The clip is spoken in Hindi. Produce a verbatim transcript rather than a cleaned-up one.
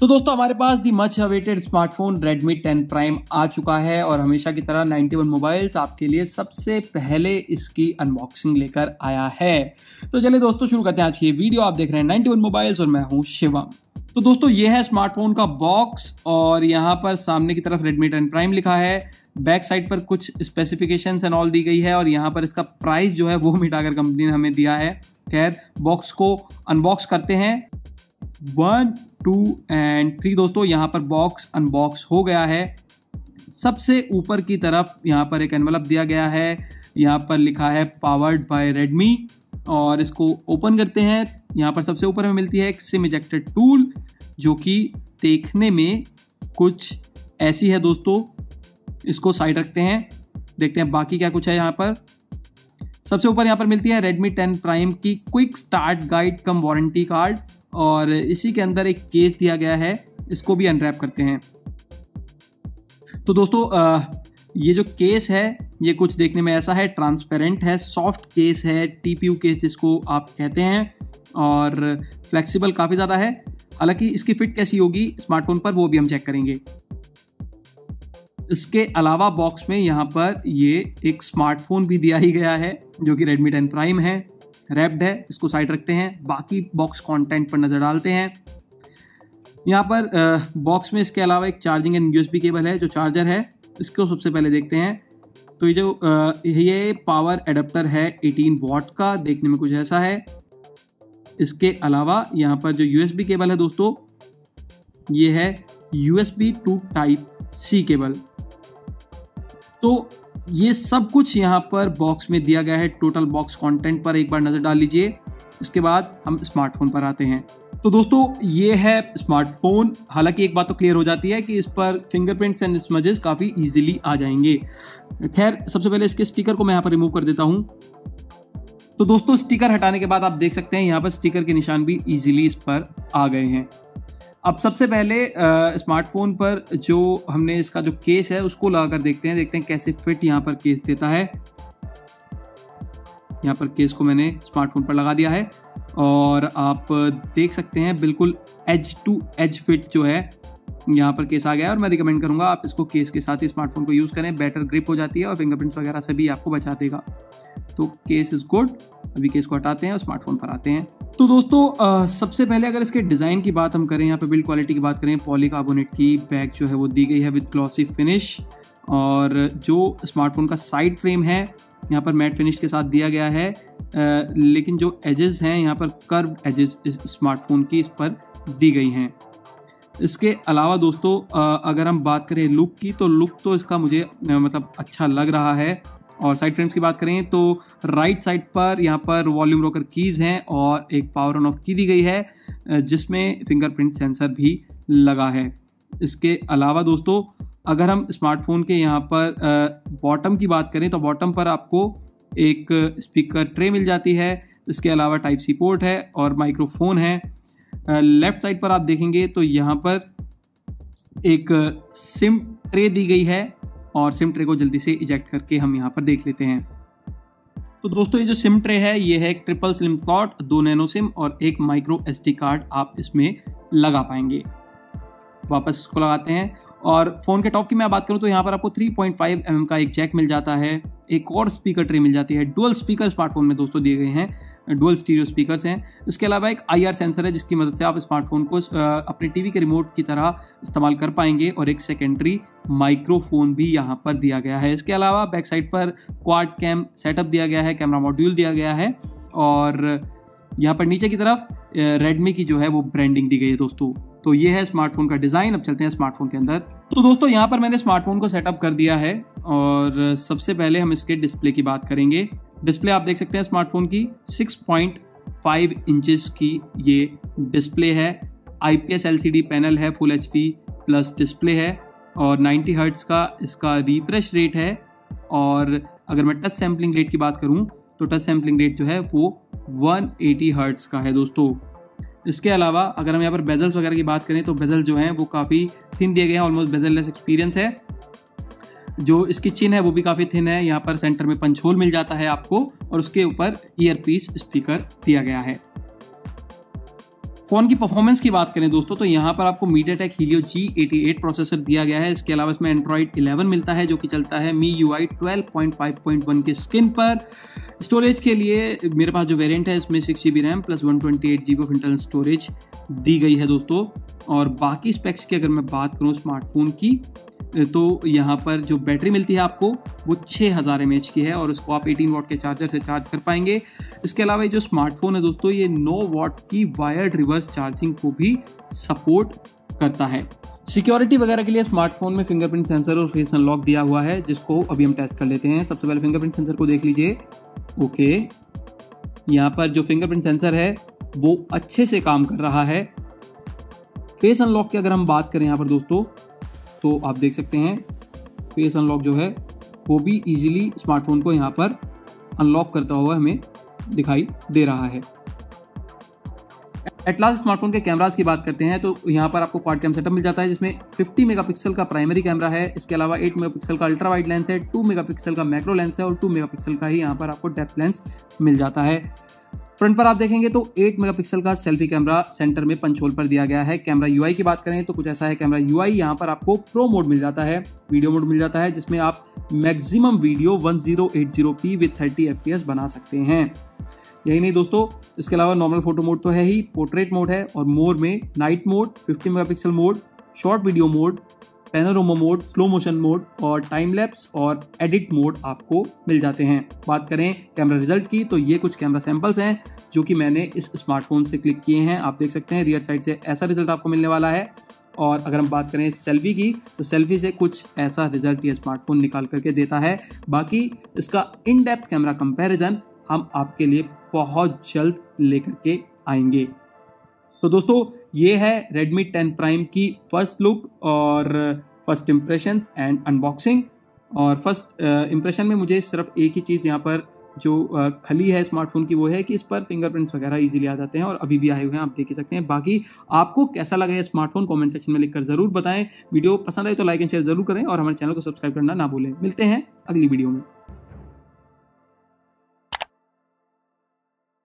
तो दोस्तों हमारे पास the much awaited smartphone Redmi ten Prime आ चुका है और हमेशा की तरह नाइंटी वन मोबाइल्स आपके लिए सबसे पहले इसकी अनबॉक्सिंग लेकर आया है। तो चलिए दोस्तों शुरू करते हैं आज की ये वीडियो। आप देख रहे हैं नाइंटी वन मोबाइल्स और मैं हूं शिवम। तो दोस्तों ये है स्मार्टफोन का बॉक्स और यहाँ पर सामने की तरफ Redmi टेन Prime लिखा है, बैक साइड पर कुछ स्पेसिफिकेशंस एंड ऑल दी गई है और यहाँ पर इसका प्राइस जो है वो मिटाकर कंपनी ने हमें दिया है। खैर बॉक्स को अनबॉक्स करते हैं। वन टू एंड थ्री दोस्तों यहाँ पर बॉक्स अनबॉक्स हो गया है। सबसे ऊपर की तरफ यहाँ पर एक एनवलप दिया गया है, यहाँ पर लिखा है पावर्ड बाय Redmi और इसको ओपन करते हैं। यहाँ पर सबसे ऊपर में मिलती है एक सिम इजेक्टर टूल जो कि देखने में कुछ ऐसी है दोस्तों। इसको साइड रखते हैं, देखते हैं बाकी क्या कुछ है। यहाँ पर सबसे ऊपर यहाँ पर मिलती है Redmi टेन Prime की quick start guide cum warranty card और इसी के अंदर एक केस दिया गया है। इसको भी अनरैप करते हैं। तो दोस्तों ये जो केस है ये कुछ देखने में ऐसा है, ट्रांसपेरेंट है, सॉफ्ट केस है, टीपीयू केस जिसको आप कहते हैं, और फ्लेक्सिबल काफ़ी ज़्यादा है। हालांकि इसकी फिट कैसी होगी स्मार्टफोन पर वो भी हम चेक करेंगे। इसके अलावा बॉक्स में यहाँ पर ये एक स्मार्टफोन भी दिया ही गया है जो कि Redmi टेन Prime है, रैप्ड है। इसको साइड रखते हैं, बाकी बॉक्स कंटेंट पर नज़र डालते हैं। यहाँ पर बॉक्स में इसके अलावा एक चार्जिंग एंड यूएसबी केबल है, जो चार्जर है इसको सबसे पहले देखते हैं। तो ये जो आ, ये पावर एडाप्टर है अठारह वॉट का, देखने में कुछ ऐसा है। इसके अलावा यहाँ पर जो यूएसबी केबल है दोस्तों ये है USB to type C cable. तो ये सब कुछ यहाँ पर बॉक्स में दिया गया है। टोटल बॉक्स कंटेंट पर एक बार नज़र डाल लीजिए, इसके बाद हम स्मार्टफोन पर आते हैं। तो दोस्तों ये है स्मार्टफोन। हालांकि एक बात तो क्लियर हो जाती है कि इस पर फिंगरप्रिंट्स एंड स्मजेस काफ़ी इजीली आ जाएंगे। खैर सबसे पहले इसके स्टिकर को मैं यहाँ पर रिमूव कर देता हूँ। तो दोस्तों स्टिकर हटाने के बाद आप देख सकते हैं यहाँ पर स्टिकर के निशान भी ईजिली इस पर आ गए हैं। अब सबसे पहले स्मार्टफोन पर जो हमने इसका जो केस है उसको लगा कर देखते हैं, देखते हैं कैसे फिट यहाँ पर केस देता है। यहाँ पर केस को मैंने स्मार्टफोन पर लगा दिया है और आप देख सकते हैं बिल्कुल एज टू एज फिट जो है यहाँ पर केस आ गया है। और मैं रिकमेंड करूँगा आप इसको केस के साथ ही स्मार्टफोन को यूज़ करें, बेटर ग्रिप हो जाती है और फिंगरप्रिंट्स वगैरह से भी आपको बचा देगा। तो केस इज़ गुड। अभी केस को हटाते हैं और स्मार्टफोन पर आते हैं। तो दोस्तों आ, सबसे पहले अगर इसके डिज़ाइन की बात हम करें, यहाँ पे बिल्ड क्वालिटी की बात करें, पॉलीकार्बोनेट की बैक जो है वो दी गई है विद ग्लॉसी फिनिश और जो स्मार्टफोन का साइड फ्रेम है यहाँ पर मैट फिनिश के साथ दिया गया है। आ, लेकिन जो एजेस हैं यहाँ पर कर्व एजेस इस स्मार्टफोन की इस पर दी गई हैं। इसके अलावा दोस्तों आ, अगर हम बात करें लुक की, तो लुक तो इसका मुझे मतलब अच्छा लग रहा है। और साइड फ्रेम्स की बात करें तो राइट साइड पर यहाँ पर वॉल्यूम रोकर कीज़ हैं और एक पावर ऑन ऑफ की दी गई है जिसमें फिंगरप्रिंट सेंसर भी लगा है। इसके अलावा दोस्तों अगर हम स्मार्टफोन के यहाँ पर बॉटम की बात करें तो बॉटम पर आपको एक स्पीकर ट्रे मिल जाती है। इसके अलावा टाइप सी पोर्ट है और माइक्रोफोन है। लेफ़्ट साइड पर आप देखेंगे तो यहाँ पर एक सिम ट्रे दी गई है और सिम ट्रे को जल्दी से इजेक्ट करके हम यहाँ पर देख लेते हैं। तो दोस्तों ये जो सिम ट्रे है ये है एक ट्रिपल सिम स्लॉट, दो नैनो सिम और एक माइक्रो एसडी कार्ड आप इसमें लगा पाएंगे। वापस इसको लगाते हैं और फ़ोन के टॉप की मैं बात करूँ तो यहाँ पर आपको three point five M M का एक जैक मिल जाता है, एक और स्पीकर ट्रे मिल जाती है। डुअल स्पीकर स्मार्टफोन में दोस्तों दिए गए हैं, डुअल स्टीरियो स्पीकर्स हैं। इसके अलावा एक आईआर सेंसर है जिसकी मदद से आप स्मार्टफोन को अपने टीवी के रिमोट की तरह इस्तेमाल कर पाएंगे और एक सेकेंडरी माइक्रोफोन भी यहाँ पर दिया गया है। इसके अलावा बैक साइड पर क्वाड कैम सेटअप दिया गया है, कैमरा मॉड्यूल दिया गया है और यहाँ पर नीचे की तरफ रेडमी की जो है वो ब्रांडिंग दी गई है दोस्तों। तो ये है स्मार्टफोन का डिज़ाइन। अब चलते हैं स्मार्टफोन के अंदर। तो दोस्तों यहाँ पर मैंने स्मार्टफोन को सेटअप कर दिया है और सबसे पहले हम इसके डिस्प्ले की बात करेंगे। डिस्प्ले आप देख सकते हैं स्मार्टफोन की सिक्स पॉइंट फाइव इंचेस की ये डिस्प्ले है। आईपीएस एलसीडी पैनल है, फुल एचडी प्लस डिस्प्ले है और नाइंटी हर्ट्ज़ का इसका रिफ्रेश रेट है। और अगर मैं टच सैम्पलिंग रेट की बात करूँ तो टच सैम्पलिंग रेट जो है वो वन एटी हर्ट्ज़ का है दोस्तों। इसके अलावा अगर हम यहाँ पर बेजल्स वगैरह की बात करें तो बेजल जो हैं वो काफ़ी थिन दिए गए हैं, ऑलमोस्ट बेजललेस एक्सपीरियंस है। जो इसकी चिन है वो भी काफ़ी थिन है। यहाँ पर सेंटर में पंच होल मिल जाता है आपको और उसके ऊपर ईयरपीस स्पीकर दिया गया है। फोन की परफॉर्मेंस की बात करें दोस्तों तो यहाँ पर आपको MediaTek Helio जी अठासी प्रोसेसर दिया गया है। इसके अलावा इसमें Android ग्यारह मिलता है जो कि चलता है M I U I twelve point five point one के स्किन पर। स्टोरेज के लिए मेरे पास जो वेरिएंट है इसमें six G B RAM plus one twenty eight G B of internal storage दी गई है दोस्तों। और बाकी स्पेक्स की अगर मैं बात करूँ स्मार्टफोन की तो यहाँ पर जो बैटरी मिलती है आपको वो छः हज़ार एम ए एच की है और उसको आप अठारह वाट के चार्जर से चार्ज कर पाएंगे। इसके अलावा ये जो स्मार्टफोन है दोस्तों ये नौ वाट की वायर्ड रिवर्स चार्जिंग को भी सपोर्ट करता है। सिक्योरिटी वगैरह के लिए स्मार्टफोन में फिंगरप्रिंट सेंसर और फेस अनलॉक दिया हुआ है जिसको अभी हम टेस्ट कर लेते हैं। सबसे पहले फिंगरप्रिंट सेंसर को देख लीजिए। ओके, यहाँ पर जो फिंगरप्रिंट सेंसर है वो अच्छे से काम कर रहा है। फेस अनलॉक की अगर हम बात करें यहाँ पर दोस्तों तो आप देख सकते हैं फेस अनलॉक जो है वो भी इजीली स्मार्टफोन को यहाँ पर अनलॉक करता हुआ हमें दिखाई दे रहा है। एटलास्ट स्मार्टफोन के कैमरास की बात करते हैं तो यहाँ पर आपको क्वाड कैम सेटअप मिल जाता है जिसमें पचास मेगापिक्सल का प्राइमरी कैमरा है। इसके अलावा आठ मेगापिक्सल का अल्ट्रा वाइड लेंस है, दो मेगापिक्सल का मैक्रो लेंस है और दो मेगापिक्सल का ही यहाँ पर आपको डेप्थ लेंस मिल जाता है। फ्रंट पर आप देखेंगे तो आठ मेगापिक्सल का सेल्फी कैमरा सेंटर में पंच होल पर दिया गया है। कैमरा यूआई की बात करें तो कुछ ऐसा है। कैमरा यूआई यहाँ पर आपको प्रो मोड मिल जाता है, वीडियो मोड मिल जाता है जिसमें आप maximum video ten eighty P with thirty F P S बना सकते हैं। यही नहीं दोस्तों, इसके अलावा नॉर्मल फोटो मोड तो है ही, पोर्ट्रेट मोड है और मोर में night mode, fifty megapixel mode, short video mode, panorama mode, slow motion mode और टाइम लैप्स और एडिट मोड आपको मिल जाते हैं। बात करें कैमरा रिजल्ट की तो ये कुछ कैमरा सैंपल्स हैं जो कि मैंने इस स्मार्टफोन से क्लिक किए हैं। आप देख सकते हैं रियर साइड से ऐसा रिजल्ट आपको मिलने वाला है। और अगर हम बात करें सेल्फी की तो सेल्फी से कुछ ऐसा रिजल्ट ये स्मार्टफोन निकाल करके देता है। बाकी इसका इन डेप्थ कैमरा कंपेरिजन हम आपके लिए बहुत जल्द लेकर के आएंगे। तो दोस्तों ये है Redmi टेन प्राइम की फर्स्ट लुक और फर्स्ट इम्प्रेशंस एंड अनबॉक्सिंग। और फर्स्ट इम्प्रेशन में मुझे सिर्फ एक ही चीज़ यहाँ पर जो खली है स्मार्टफोन की वो है कि इस पर फिंगरप्रिंट्स वगैरह इजीली आ जाते हैं और अभी भी आए हुए हैं, आप देख ही सकते हैं। बाकी आपको कैसा लगा ये स्मार्टफोन कमेंट सेक्शन में लिखकर ज़रूर बताएं। वीडियो पसंद आए तो लाइक एंड शेयर ज़रूर करें और हमारे चैनल को सब्सक्राइब करना ना भूलें। मिलते हैं अगली वीडियो में।